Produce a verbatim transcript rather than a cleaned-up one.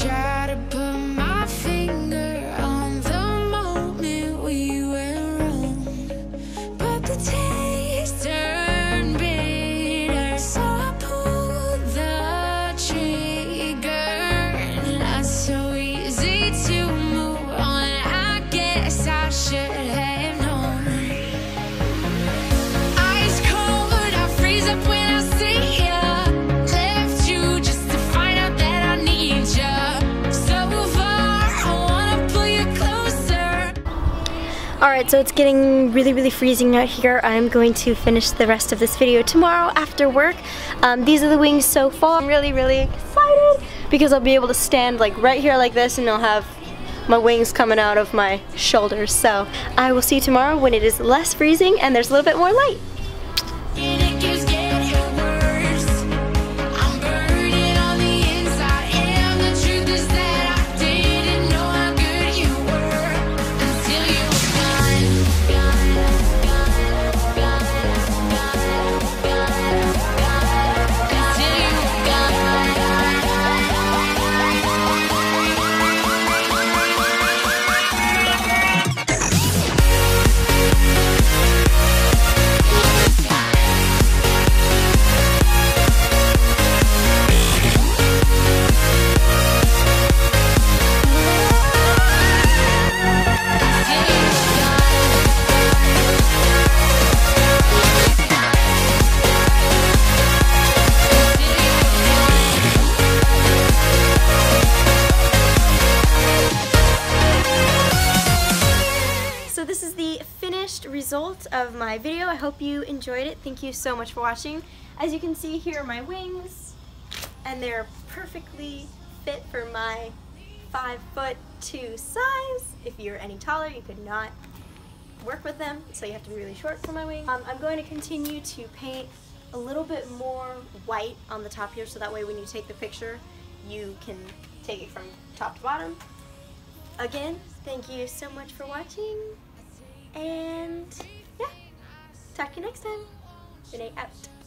try to put my finger on the moment we went wrong, but the taste turned bitter, so I pulled the trigger. Not so easy to move on, I guess I should have known. Ice cold, I freeze up when I see you. Alright, so it's getting really, really freezing out here. I'm going to finish the rest of this video tomorrow after work. Um, these are the wings so far. I'm really, really excited because I'll be able to stand like right here like this and I'll have my wings coming out of my shoulders. So I will see you tomorrow when it is less freezing and there's a little bit more light. Result of my video. I hope you enjoyed it. Thank you so much for watching. As you can see, here are my wings and they're perfectly fit for my five foot two size. If you're any taller, you could not work with them, so you have to be really short for my wings. Um, I'm going to continue to paint a little bit more white on the top here so that way when you take the picture you can take it from top to bottom. Again, thank you so much for watching. And yeah, talk to you next time. Good night, out.